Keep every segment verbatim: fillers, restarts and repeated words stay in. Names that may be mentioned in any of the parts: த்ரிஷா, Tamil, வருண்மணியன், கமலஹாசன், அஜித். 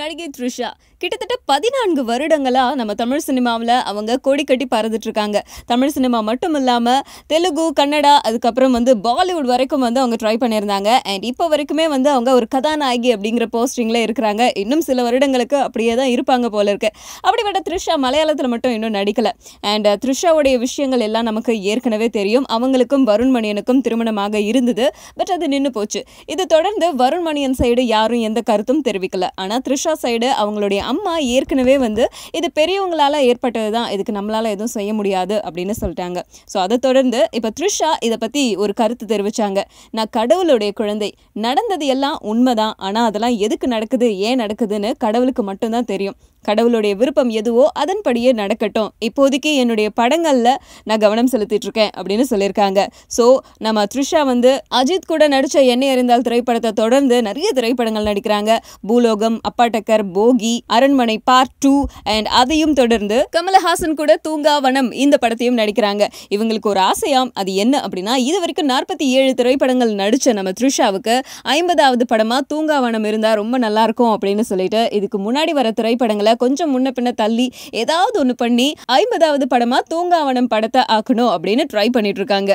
நடிகை த்ரிஷா கிட்டத்தட்ட பதினான்கு வருடங்களா நம்ம தமிழ் சினிமாவுல அவங்க கோடி கட்டி பறந்துட்டு இருக்காங்க. தமிழ் சினிமா மட்டும் இல்லாம தெலுங்கு, கன்னடா, அதுக்கு அப்புறம் வந்து பாலிவுட் வரைக்கும் வந்து அவங்க ட்ரை பண்ணிருந்தாங்க. and இப்போ வரைக்குமே வந்து அவங்க ஒரு கதாநாயகி அப்படிங்கற போஸ்டிங்ல இருக்காங்க. இன்னும் சில வருடங்களுக்கு அப்படியே தான் இருப்பாங்க போல இருக்கு. அப்படிப்பட்ட த்ரிஷா மலையாளத்துல மட்டும் இன்னும் நடிக்கல. and த்ரிஷாவோட விஷயங்கள் எல்லாம் நமக்கு ஏற்கனவே தெரியும். அவங்களுக்கும் வருண்மணியனுக்கும் திருமணமாக இருந்தது. பட் அது நின்னு போச்சு. இது தொடர்ந்து வருண்மணியன் சைடு யாரும் எந்த கருத்தும் தெரிவிக்கல. ஆனா த்ரிஷா சைடு அவங்களுடைய அம்மா ஏற்கனவே வந்து இது பெரியவங்களால ஏற்பட்டதுதான், இதுக்கு நம்மளால எதுவும் செய்ய முடியாது அப்படின்னு சொல்லிட்டாங்க. ஸோ அதை தொடர்ந்து இப்போ த்ரிஷா இதை பற்றி ஒரு கருத்து தெரிவித்தாங்க. நான் கடவுளுடைய குழந்தை, நடந்தது எல்லாம் உண்மைதான், ஆனால் அதெல்லாம் எதுக்கு நடக்குது ஏன் நடக்குதுன்னு கடவுளுக்கு மட்டும்தான் தெரியும். கடவுளுடைய விருப்பம் எதுவோ அதன்படியே நடக்கட்டும். இப்போதைக்கு என்னுடைய படங்களில் நான் கவனம் செலுத்திட்டு இருக்கேன் அப்படின்னு சொல்லியிருக்காங்க. ஸோ நம்ம த்ரிஷா வந்து அஜித் கூட நடித்த என்னை அறிந்தால் திரைப்படத்தை தொடர்ந்து நிறைய திரைப்படங்கள் நடிக்கிறாங்க. பூலோகம், அப்பாட்டக்கர், போகி, அரண்மனை பார்ட் டூ, அண்ட் அதையும் தொடர்ந்து கமலஹாசன் கூட தூங்காவனம் இந்த படத்தையும் நடிக்கிறாங்க. இவங்களுக்கு ஒரு ஆசையாம், அது என்ன அப்படின்னா இது வரைக்கும் நாற்பத்தி ஏழு திரைப்படங்கள் நடித்த நம்ம த்ரிஷாவுக்கு ஐம்பதாவது படமாக தூங்காவனம் இருந்தால் ரொம்ப நல்லா இருக்கும் அப்படின்னு சொல்லிட்டு இதுக்கு முன்னாடி வர திரைப்படங்களை கொஞ்சம் முன்ன பின்ன தள்ளி ஏதாவது ஒன்று பண்ணி ஐம்பதாவது படமா தூங்காவனம் படத்தை ஆக்கணும் அப்படின்னு ட்ரை பண்ணிட்டு இருக்காங்க.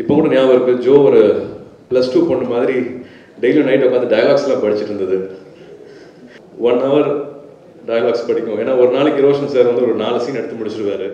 இப்போ கூட ஞாபகம் இருக்கு, ஜோ ஒரு பிளஸ் டூ பொண்ணு மாதிரி டெய்லி நைட் உட்காந்து டயலாக்ஸ் எல்லாம் படிச்சுட்டு இருந்தது. ஒன் ஹவர் டயலாக்ஸ் படிக்கும். ஏன்னா ஒரு நாளைக்கு ரோஷன் சார் வந்து ஒரு நாலு சீன் எடுத்து முடிச்சிருவாரு.